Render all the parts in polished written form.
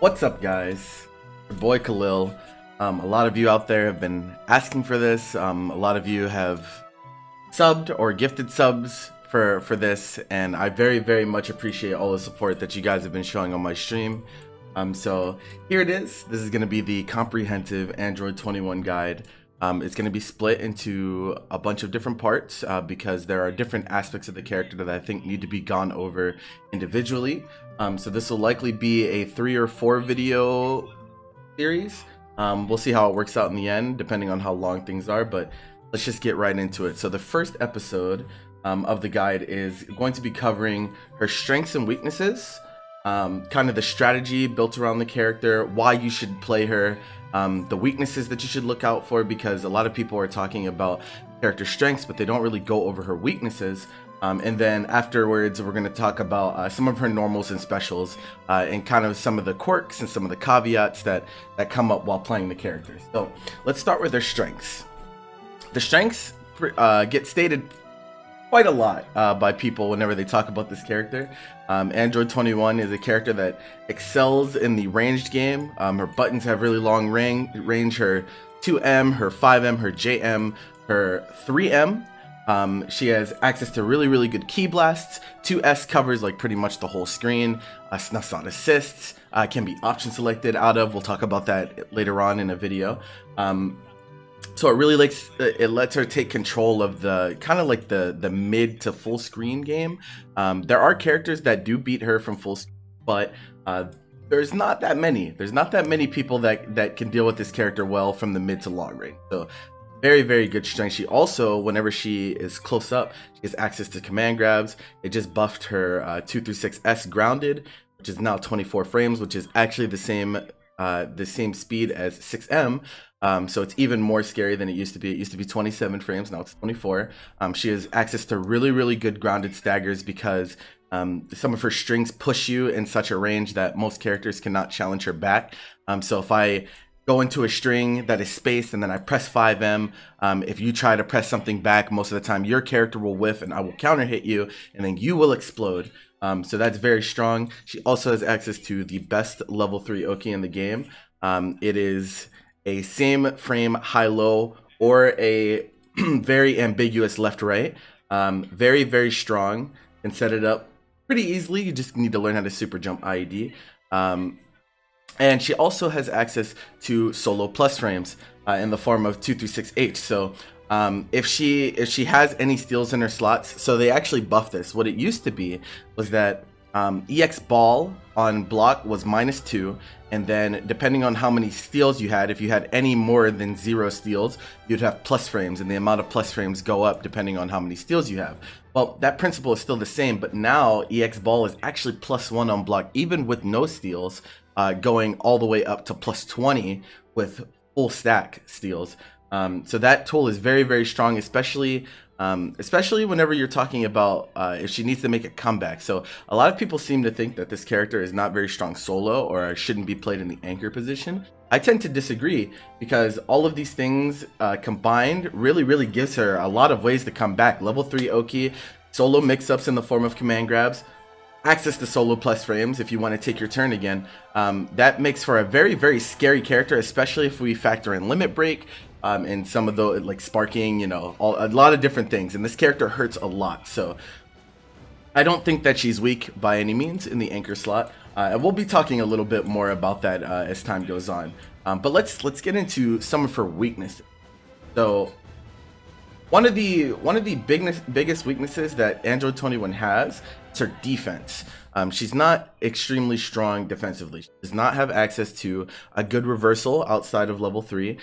What's up, guys? Your boy Khalil. A lot of you out there have been asking for this. A lot of you have subbed or gifted subs for this, and I very much appreciate all the support that you guys have been showing on my stream. So here it is. This is going to be the comprehensive Android 21 guide. It's going to be split into a bunch of different parts because there are different aspects of the character that I think need to be gone over individually. So this will likely be a 3 or 4 video series. We'll see how it works out in the end, depending on how long things are, but let's just get right into it. So the first episode of the guide is going to be covering her strengths and weaknesses, kind of the strategy built around the character, why you should play her, the weaknesses that you should look out for, because a lot of people are talking about character strengths, but they don't really go over her weaknesses. And then afterwards, we're going to talk about some of her normals and specials, and kind of some of the quirks and some of the caveats that come up while playing the characters. So let's start with her strengths. The strengths get stated quite a lot by people whenever they talk about this character. Android 21 is a character that excels in the ranged game. Her buttons have really long range, her 2M, her 5M, her JM, her 3M. She has access to really good key blasts. 2S covers like pretty much the whole screen. Snuffs out assists, can be option selected out of. We'll talk about that later on in a video. So it really lets her take control of the kind of like the mid to full screen game. There are characters that do beat her from full screen, but there's not that many. There's not that many people that can deal with this character well from the mid to long range. So very good strength. She also, whenever she is close up, she has access to command grabs. It just buffed her 2 through 6S grounded, which is now 24 frames, which is actually the same speed as 6M. So it's even more scary than it used to be. It used to be 27 frames, now it's 24. She has access to really good grounded staggers because some of her strings push you in such a range that most characters cannot challenge her back. So if I go into a string that is spaced and then I press 5M, if you try to press something back, most of the time your character will whiff and I will counter hit you and then you will explode. So that's very strong. She also has access to the best level 3 Oki in the game. It is a same frame high-low or a very ambiguous left-right. Very strong and set it up pretty easily. You just need to learn how to super jump IED. And she also has access to solo plus frames in the form of 2 through 6H. So if she has any steals in her slots, so they actually buffed this. What it used to be was that EX ball on block was -2, and then depending on how many steals you had, if you had any more than 0 steals, you'd have plus frames, and the amount of plus frames go up depending on how many steals you have. Well, that principle is still the same, but now EX ball is actually +1 on block, even with no steals, going all the way up to +20 with full stack steals. So that tool is very strong, especially whenever you're talking about if she needs to make a comeback. So a lot of people seem to think that this character is not very strong solo or shouldn't be played in the anchor position. I tend to disagree because all of these things combined really gives her a lot of ways to come back. Level 3 Oki, solo mix-ups in the form of command grabs, access to solo plus frames if you want to take your turn again. That makes for a very scary character, especially if we factor in limit break and some of the like sparking, you know, a lot of different things. And this character hurts a lot, so I don't think that she's weak by any means in the anchor slot. And we'll be talking a little bit more about that as time goes on. But let's get into some of her weaknesses. So one of the biggest weaknesses that Android 21 has is her defense. She's not extremely strong defensively. She does not have access to a good reversal outside of level 3.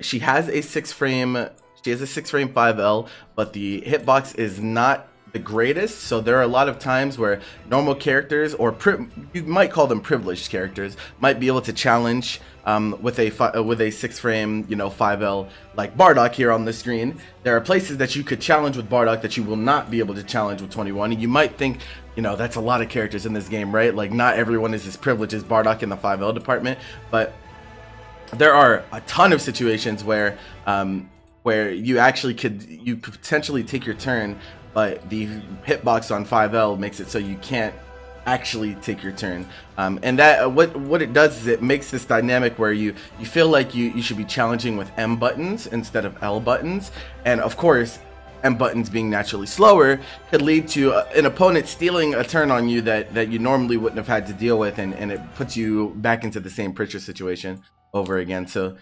She has a 6-frame 5L, but the hitbox is not the greatest, so there are a lot of times where normal characters, or you might call them privileged characters, might be able to challenge with a 6-frame, you know, 5L, like Bardock here on the screen. There are places that you could challenge with Bardock that you will not be able to challenge with 21, and you might think, you know, that's a lot of characters in this game, right? Like, not everyone is as privileged as Bardock in the 5L department, but there are a ton of situations where you actually could potentially take your turn, but the hitbox on 5L makes it so you can't actually take your turn. And that what it does is it makes this dynamic where you feel like you should be challenging with M buttons instead of L buttons. And of course, M buttons being naturally slower could lead to an opponent stealing a turn on you that you normally wouldn't have had to deal with, and it puts you back into the same pressure situation over again. So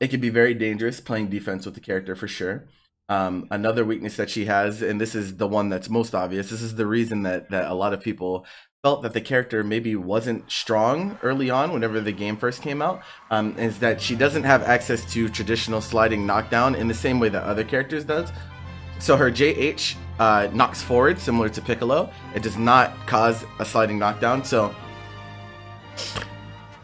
it can be very dangerous playing defense with the character for sure. Another weakness that she has, and this is the one that's most obvious, this is the reason that a lot of people felt that the character maybe wasn't strong early on whenever the game first came out, is that she doesn't have access to traditional sliding knockdown in the same way that other characters does. So her JH knocks forward, similar to Piccolo. It does not cause a sliding knockdown. So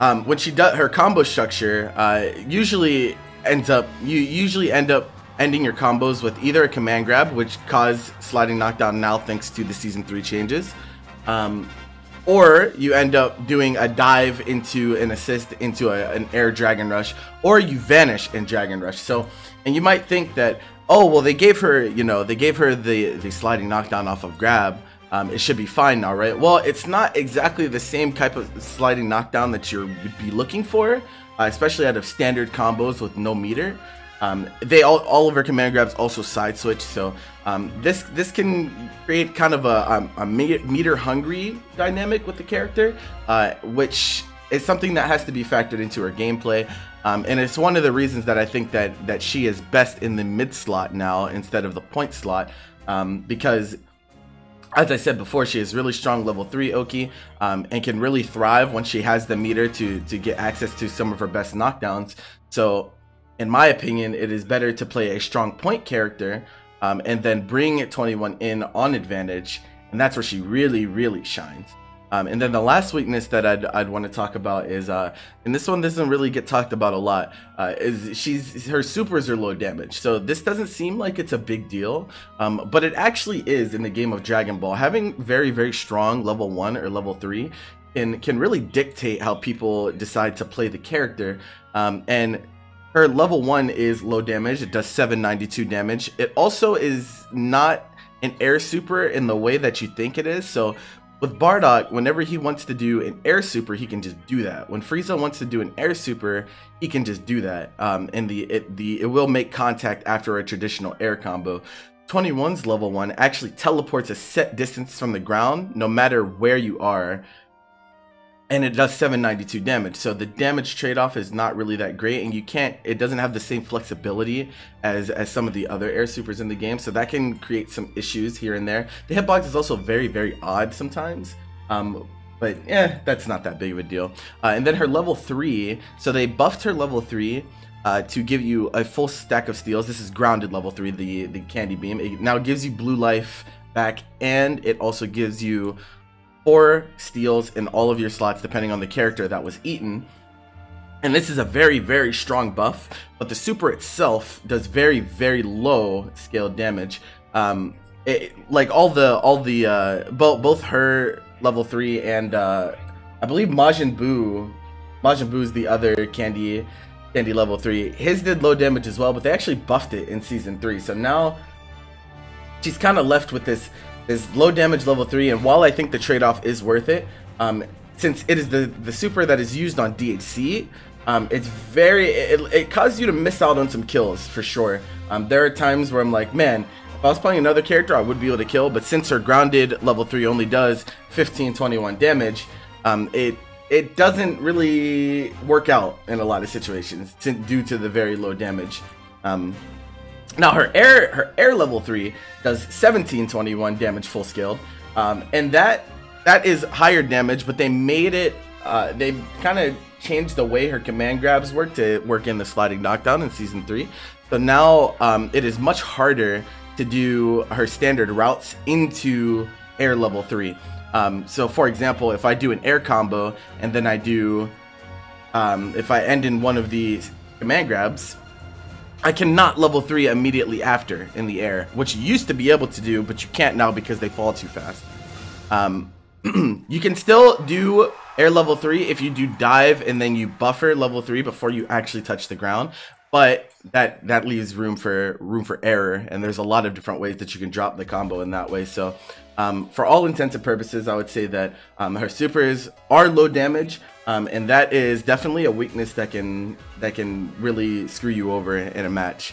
when she does her combo structure, you usually end up ending your combos with either a command grab, which causes sliding knockdown now thanks to the season 3 changes, or you end up doing a dive into an assist into an air dragon rush, or you vanish in dragon rush. So, and you might think that, oh, well, they gave her, you know, they gave her the sliding knockdown off of grab. It should be fine now, right? Well, it's not exactly the same type of sliding knockdown that you'd be looking for, especially out of standard combos with no meter. All of her command grabs also side switch, so this can create kind of a meter hungry dynamic with the character, which is something that has to be factored into her gameplay. And it's one of the reasons that I think that she is best in the mid slot now instead of the point slot, because as I said before, she is really strong level 3 Oki, and can really thrive when she has the meter to get access to some of her best knockdowns. So in my opinion, it is better to play a strong point character and then bring 21 in on advantage, and that's where she really, really shines. And then the last weakness that I'd want to talk about is, and this one doesn't really get talked about a lot, is her supers are low damage. So this doesn't seem like it's a big deal, but it actually is in the game of Dragon Ball. Having very, very strong level 1 or level 3 can really dictate how people decide to play the character, and her level 1 is low damage. It does 792 damage. It also is not an air super in the way that you think it is. So with Bardock, whenever he wants to do an air super, he can just do that. When Frieza wants to do an air super, he can just do that. And it will make contact after a traditional air combo. 21's level 1 actually teleports a set distance from the ground, no matter where you are, and it does 792 damage. So the damage trade-off is not really that great, and it doesn't have the same flexibility as some of the other air supers in the game, so that can create some issues here and there. The hitbox is also very, very odd sometimes, but yeah, that's not that big of a deal. And then her level 3, so they buffed her level 3 to give you a full stack of steals. This is grounded level 3, the candy beam. It now gives you blue life back, and it also gives you 4 steals in all of your slots depending on the character that was eaten. And this is a very, very strong buff, but the super itself does very, very low scale damage. Like both her level 3 and I believe Majin Buu's the other candy level 3, his did low damage as well, but they actually buffed it in season 3, so now she's kind of left with this low damage level 3, and while I think the trade-off is worth it, since it is the super that is used on DHC, it causes you to miss out on some kills for sure. There are times where I'm like, man, if I was playing another character, I would be able to kill, but since her grounded level 3 only does 1521 damage, it doesn't really work out in a lot of situations due to the very low damage. Now her air level 3 does 1721 damage full scaled, and that is higher damage, but they made it they kind of changed the way her command grabs work to work in the sliding knockdown in season 3. So now it is much harder to do her standard routes into air level 3. So for example, if I do an air combo and then I do if I end in one of these command grabs, I cannot level 3 immediately after in the air, which you used to be able to do, but you can't now because they fall too fast. You can still do air level 3 if you do dive and then you buffer level 3 before you actually touch the ground, But that leaves room for error, and there's a lot of different ways that you can drop the combo in that way. So for all intents and purposes, I would say that her supers are low damage, and that is definitely a weakness that can really screw you over in a match.